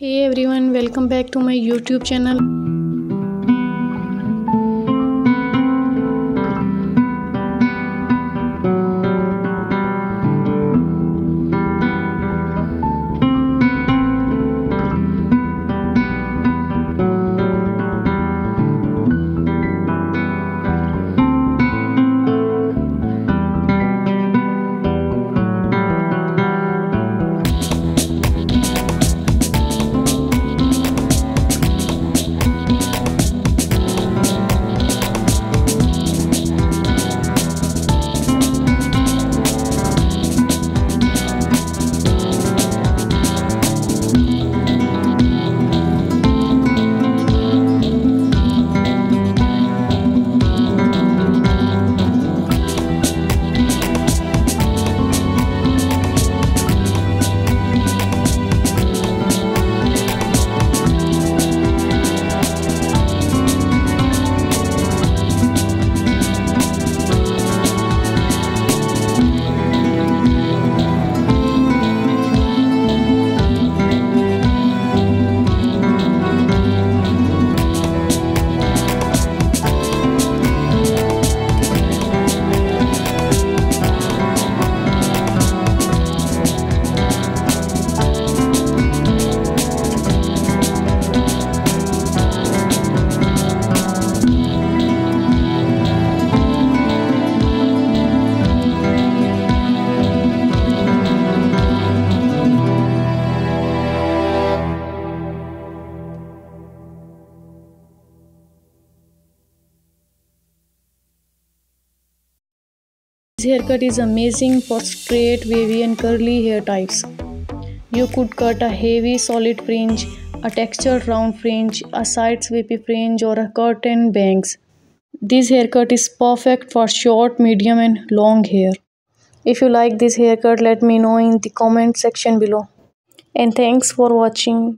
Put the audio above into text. Hey everyone, welcome back to my YouTube channel. This haircut is amazing for straight, wavy and curly hair types. You could cut a heavy solid fringe, a textured round fringe, a side sweepy fringe or a curtain bangs. This haircut is perfect for short, medium and long hair. If you like this haircut, let me know in the comment section below. And thanks for watching.